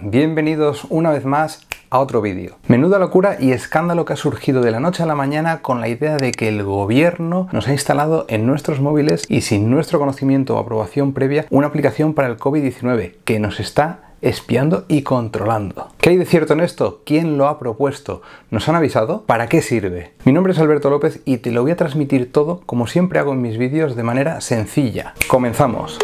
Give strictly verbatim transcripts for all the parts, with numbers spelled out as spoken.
Bienvenidos una vez más a otro vídeo. Menuda locura y escándalo que ha surgido de la noche a la mañana con la idea de que el gobierno nos ha instalado en nuestros móviles y sin nuestro conocimiento o aprobación previa una aplicación para el COVID diecinueve que nos está espiando y controlando. ¿Qué hay de cierto en esto? ¿Quién lo ha propuesto? ¿Nos han avisado? ¿Para qué sirve? Mi nombre es Alberto López y te lo voy a transmitir todo, como siempre hago en mis vídeos, de manera sencilla. ¡Comenzamos!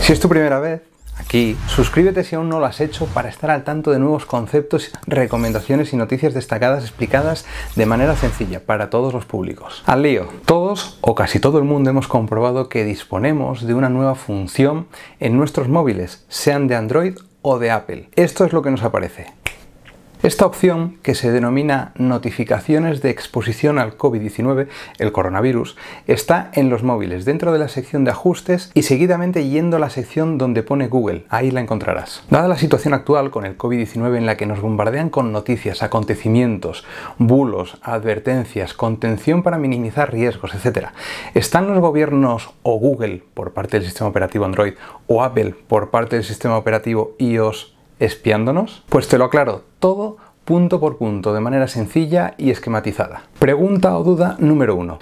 Si es tu primera vez aquí, suscríbete si aún no lo has hecho para estar al tanto de nuevos conceptos, recomendaciones y noticias destacadas explicadas de manera sencilla para todos los públicos. Al lío, todos o casi todo el mundo hemos comprobado que disponemos de una nueva función en nuestros móviles, sean de Android o de Apple. Esto es lo que nos aparece. Esta opción, que se denomina notificaciones de exposición al COVID diecinueve, el coronavirus, está en los móviles, dentro de la sección de ajustes y seguidamente yendo a la sección donde pone Google. Ahí la encontrarás. Dada la situación actual con el COVID diecinueve en la que nos bombardean con noticias, acontecimientos, bulos, advertencias, contención para minimizar riesgos, etcétera, ¿están los gobiernos o Google por parte del sistema operativo Android o Apple por parte del sistema operativo iOS espiándonos? Pues te lo aclaro todo punto por punto, de manera sencilla y esquematizada. Pregunta o duda número uno.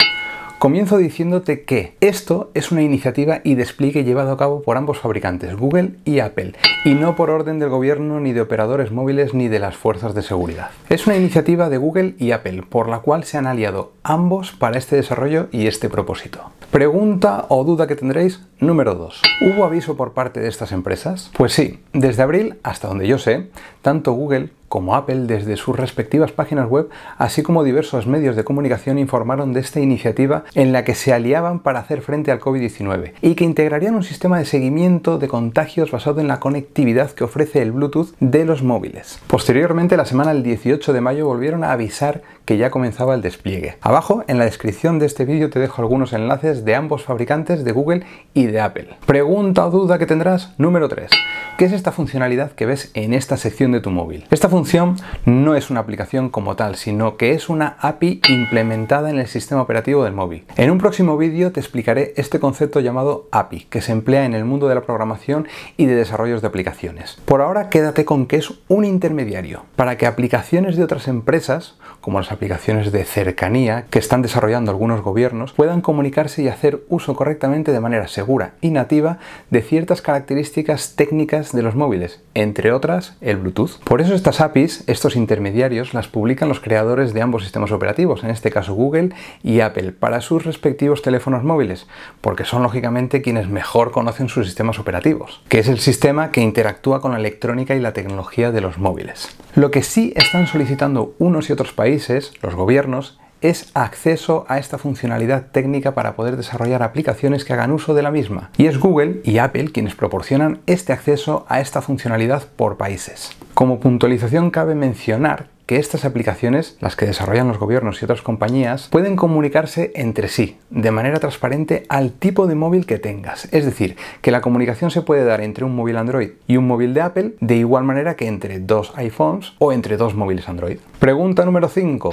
Comienzo diciéndote que esto es una iniciativa y despliegue llevado a cabo por ambos fabricantes, Google y Apple, y no por orden del gobierno, ni de operadores móviles, ni de las fuerzas de seguridad. Es una iniciativa de Google y Apple, por la cual se han aliado ambos para este desarrollo y este propósito. Pregunta o duda que tendréis número dos. ¿Hubo aviso por parte de estas empresas? Pues sí, desde abril, hasta donde yo sé, tanto Google como Apple, desde sus respectivas páginas web, así como diversos medios de comunicación, informaron de esta iniciativa en la que se aliaban para hacer frente al COVID diecinueve y que integrarían un sistema de seguimiento de contagios basado en la conectividad que ofrece el Bluetooth de los móviles. Posteriormente, la semana del dieciocho de mayo, volvieron a avisar que ya comenzaba el despliegue. Abajo, en la descripción de este vídeo, te dejo algunos enlaces de ambos fabricantes, de Google y de Apple. Pregunta o duda que tendrás número tres. ¿Qué es esta funcionalidad que ves en esta sección de tu móvil? Esta función función no es una aplicación como tal, sino que es una A P I implementada en el sistema operativo del móvil. En un próximo vídeo te explicaré este concepto llamado A P I, que se emplea en el mundo de la programación y de desarrollos de aplicaciones. Por ahora quédate con que es un intermediario para que aplicaciones de otras empresas, como las aplicaciones de cercanía que están desarrollando algunos gobiernos, puedan comunicarse y hacer uso correctamente de manera segura y nativa de ciertas características técnicas de los móviles, entre otras el Bluetooth. Por eso estas A P I estos intermediarios las publican los creadores de ambos sistemas operativos, en este caso Google y Apple, para sus respectivos teléfonos móviles, porque son lógicamente quienes mejor conocen sus sistemas operativos, que es el sistema que interactúa con la electrónica y la tecnología de los móviles. Lo que sí están solicitando unos y otros países, los gobiernos, es acceso a esta funcionalidad técnica para poder desarrollar aplicaciones que hagan uso de la misma. Y es Google y Apple quienes proporcionan este acceso a esta funcionalidad por países. Como puntualización cabe mencionar que estas aplicaciones, las que desarrollan los gobiernos y otras compañías, pueden comunicarse entre sí de manera transparente al tipo de móvil que tengas. Es decir, que la comunicación se puede dar entre un móvil Android y un móvil de Apple de igual manera que entre dos iPhones o entre dos móviles Android. Pregunta número cinco.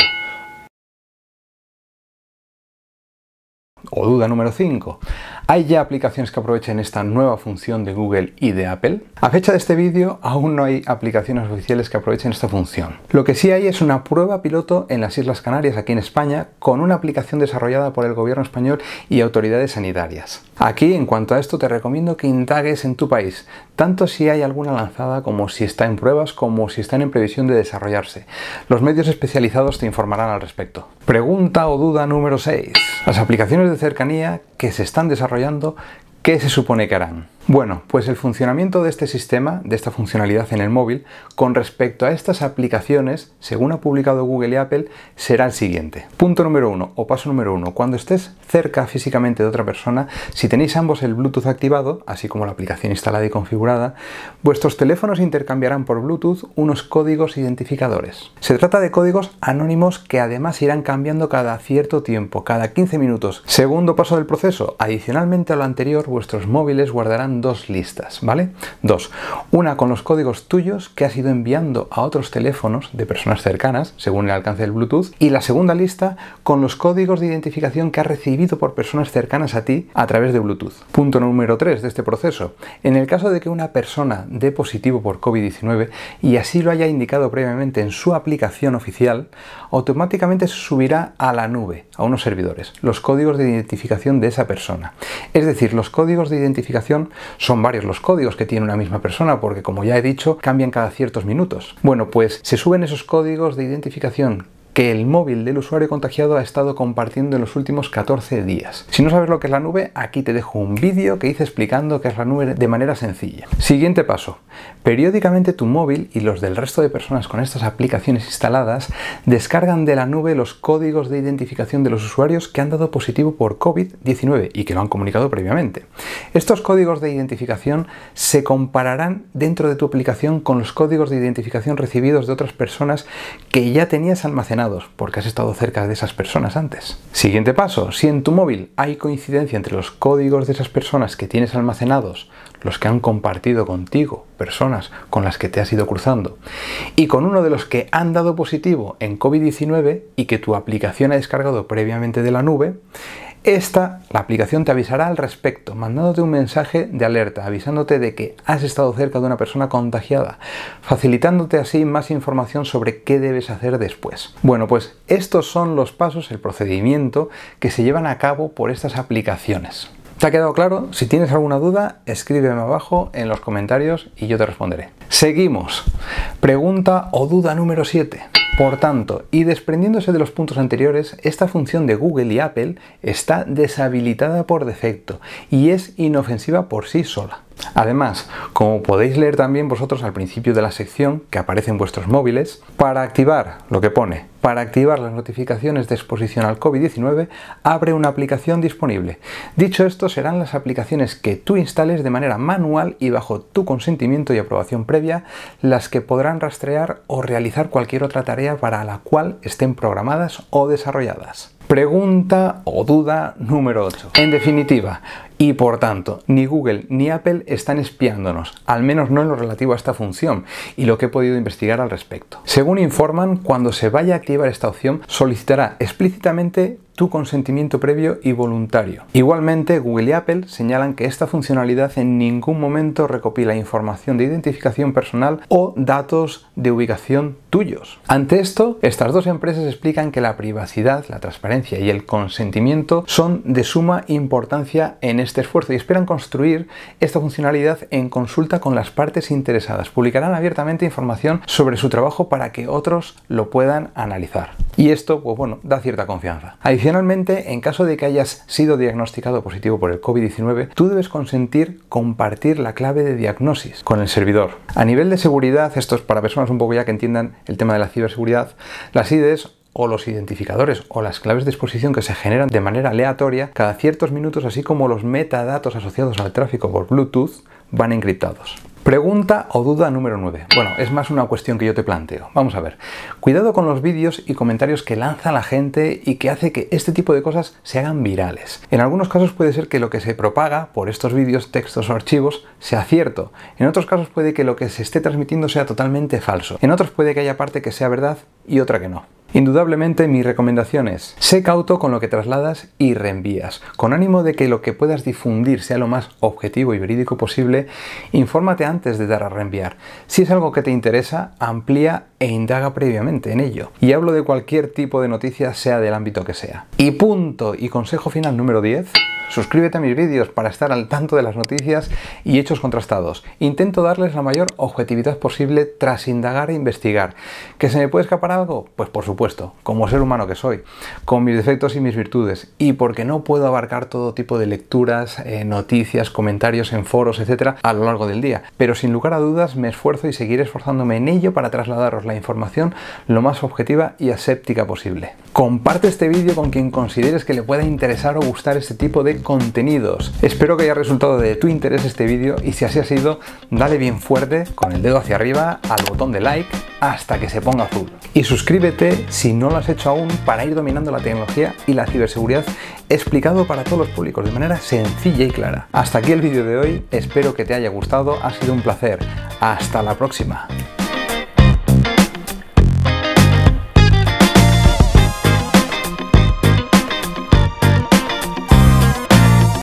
O duda número cinco. ¿Hay ya aplicaciones que aprovechen esta nueva función de Google y de Apple? A fecha de este vídeo aún no hay aplicaciones oficiales que aprovechen esta función. Lo que sí hay es una prueba piloto en las Islas Canarias, aquí en España, con una aplicación desarrollada por el gobierno español y autoridades sanitarias. Aquí, en cuanto a esto, te recomiendo que indagues en tu país, tanto si hay alguna lanzada como si está en pruebas, como si están en previsión de desarrollarse. Los medios especializados te informarán al respecto. Pregunta o duda número seis. Las aplicaciones de cercanía que se están desarrollando, ¿qué se supone que harán? Bueno, pues el funcionamiento de este sistema, de esta funcionalidad en el móvil, con respecto a estas aplicaciones, según ha publicado Google y Apple, será el siguiente. Punto número uno, o paso número uno. Cuando estés cerca físicamente de otra persona, si tenéis ambos el Bluetooth activado, así como la aplicación instalada y configurada, vuestros teléfonos intercambiarán por Bluetooth unos códigos identificadores. Se trata de códigos anónimos que además irán cambiando cada cierto tiempo, cada quince minutos. Segundo paso del proceso. Adicionalmente a lo anterior, vuestros móviles guardarán con dos listas, ¿vale? Dos. Una con los códigos tuyos que has ido enviando a otros teléfonos de personas cercanas, según el alcance del Bluetooth. Y la segunda lista con los códigos de identificación que has recibido por personas cercanas a ti a través de Bluetooth. Punto número tres de este proceso. En el caso de que una persona dé positivo por COVID diecinueve y así lo haya indicado previamente en su aplicación oficial, automáticamente se subirá a la nube, a unos servidores, los códigos de identificación de esa persona. Es decir, los códigos de identificación son varios los códigos que tiene una misma persona, porque como ya he dicho, cambian cada ciertos minutos. Bueno, pues se suben esos códigos de identificación que el móvil del usuario contagiado ha estado compartiendo en los últimos catorce días. Si no sabes lo que es la nube, aquí te dejo un vídeo que hice explicando qué es la nube de manera sencilla. Siguiente paso. Periódicamente tu móvil y los del resto de personas con estas aplicaciones instaladas descargan de la nube los códigos de identificación de los usuarios que han dado positivo por COVID diecinueve y que lo han comunicado previamente. Estos códigos de identificación se compararán dentro de tu aplicación con los códigos de identificación recibidos de otras personas que ya tenías almacenados, porque has estado cerca de esas personas antes. Siguiente paso. Si en tu móvil hay coincidencia entre los códigos de esas personas que tienes almacenados, los que han compartido contigo, personas con las que te has ido cruzando, y con uno de los que han dado positivo en COVID diecinueve y que tu aplicación ha descargado previamente de la nube, esta, la aplicación te avisará al respecto, mandándote un mensaje de alerta, avisándote de que has estado cerca de una persona contagiada, facilitándote así más información sobre qué debes hacer después. Bueno, pues estos son los pasos, el procedimiento que se llevan a cabo por estas aplicaciones. ¿Te ha quedado claro? Si tienes alguna duda, escríbeme abajo en los comentarios y yo te responderé. Seguimos. Pregunta o duda número siete. Por tanto, y desprendiéndose de los puntos anteriores, esta función de Google y Apple está deshabilitada por defecto y es inofensiva por sí sola. Además, como podéis leer también vosotros al principio de la sección que aparece en vuestros móviles, para activar lo que pone, para activar las notificaciones de exposición al COVID diecinueve, abre una aplicación disponible. Dicho esto, serán las aplicaciones que tú instales de manera manual y bajo tu consentimiento y aprobación previa las que podrán rastrear o realizar cualquier otra tarea para la cual estén programadas o desarrolladas. Pregunta o duda número ocho. En definitiva, y por tanto, ni Google ni Apple están espiándonos, al menos no en lo relativo a esta función y lo que he podido investigar al respecto. Según informan, cuando se vaya a activar esta opción, solicitará explícitamente tu consentimiento previo y voluntario. Igualmente, Google y Apple señalan que esta funcionalidad en ningún momento recopila información de identificación personal o datos de ubicación tuyos. Ante esto, estas dos empresas explican que la privacidad, la transparencia y el consentimiento son de suma importancia en este esfuerzo y esperan construir esta funcionalidad en consulta con las partes interesadas. Publicarán abiertamente información sobre su trabajo para que otros lo puedan analizar. Y esto, pues bueno, da cierta confianza. Adicionalmente, en caso de que hayas sido diagnosticado positivo por el COVID diecinueve, tú debes consentir compartir la clave de diagnosis con el servidor. A nivel de seguridad, esto es para personas un poco ya que entiendan el tema de la ciberseguridad, las I Ds o los identificadores o las claves de exposición que se generan de manera aleatoria cada ciertos minutos, así como los metadatos asociados al tráfico por Bluetooth, van encriptados. Pregunta o duda número nueve. Bueno, es más una cuestión que yo te planteo. Vamos a ver. Cuidado con los vídeos y comentarios que lanza la gente y que hace que este tipo de cosas se hagan virales. En algunos casos puede ser que lo que se propaga por estos vídeos, textos o archivos sea cierto. En otros casos puede que lo que se esté transmitiendo sea totalmente falso. En otros puede que haya parte que sea verdad y otra que no. Indudablemente, mi recomendación es: sé cauto con lo que trasladas y reenvías. Con ánimo de que lo que puedas difundir sea lo más objetivo y verídico posible, infórmate antes de dar a reenviar. Si es algo que te interesa, amplía e indaga previamente en ello. Y hablo de cualquier tipo de noticia, sea del ámbito que sea. Y punto y consejo final número diez. Suscríbete a mis vídeos para estar al tanto de las noticias y hechos contrastados. Intento darles la mayor objetividad posible tras indagar e investigar. ¿Que se me puede escapar algo? Pues por supuesto, como ser humano que soy, con mis defectos y mis virtudes, y porque no puedo abarcar todo tipo de lecturas, eh, noticias, comentarios en foros, etcétera, a lo largo del día. Pero sin lugar a dudas me esfuerzo y seguiré esforzándome en ello para trasladaros la información lo más objetiva y aséptica posible. Comparte este vídeo con quien consideres que le pueda interesar o gustar este tipo de contenidos. Espero que haya resultado de tu interés este vídeo y si así ha sido, dale bien fuerte con el dedo hacia arriba al botón de like hasta que se ponga azul. Y suscríbete si no lo has hecho aún para ir dominando la tecnología y la ciberseguridad explicado para todos los públicos de manera sencilla y clara. Hasta aquí el vídeo de hoy, espero que te haya gustado, ha sido un placer. Hasta la próxima.